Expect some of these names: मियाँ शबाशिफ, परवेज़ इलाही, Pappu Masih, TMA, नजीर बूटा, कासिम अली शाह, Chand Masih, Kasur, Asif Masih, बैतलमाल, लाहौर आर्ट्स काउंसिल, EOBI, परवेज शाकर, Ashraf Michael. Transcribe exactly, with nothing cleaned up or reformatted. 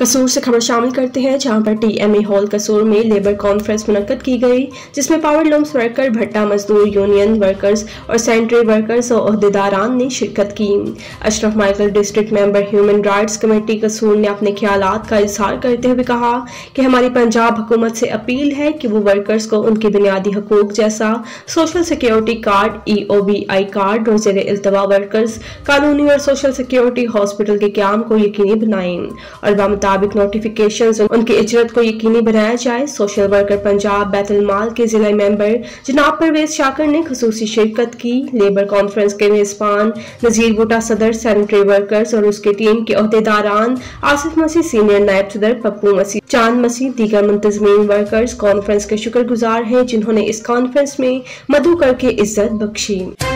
कसूर से खबर शामिल करते हैं जहां पर टीएमए हॉल कसूर में लेबर कॉन्फ्रेंस मुनक्कद की गई जिसमें पावर लूम्स वर्कर, भट्टा मजदूर यूनियन वर्कर्स और सेंट्री वर्कर्स और अहदेदारान ने शिरकत की। Ashraf Michael district member human rights committee Kasur ने अपने ख्यालात का इजहार करते हुए कहा कि हमारी पंजाब हुकूमत से अपील है कि वो वर्कर्स को उनके बुनियादी हकूक जैसा social security card, E O B I card और जेर अल्तवा वर्कर्स कानूनी और सोशल सिक्योरिटी हॉस्पिटल के क्याम को यकीनी बनाएं और मुताबिक नोटिफिकेशंस उनकी इजरत को यकीनी बनाया जाए। सोशल वर्कर पंजाब बैतलमाल के जिला मेंबर जनाब परवेज शाकर ने खुसूसी शिरकत की। लेबर कॉन्फ्रेंस के मेजबान नजीर बूटा सदर, सैनिटरी वर्कर्स और उसके टीम के अहदेदारान आसिफ मसीह, सीनियर नायब सदर पप्पू मसीह, चांद मसीह, दीगर मुंतजमीन वर्कर्स कॉन्फ्रेंस के शुक्रगुजार हैं जिन्होंने इस कॉन्फ्रेंस में मधु करके इज्जत बख्शी।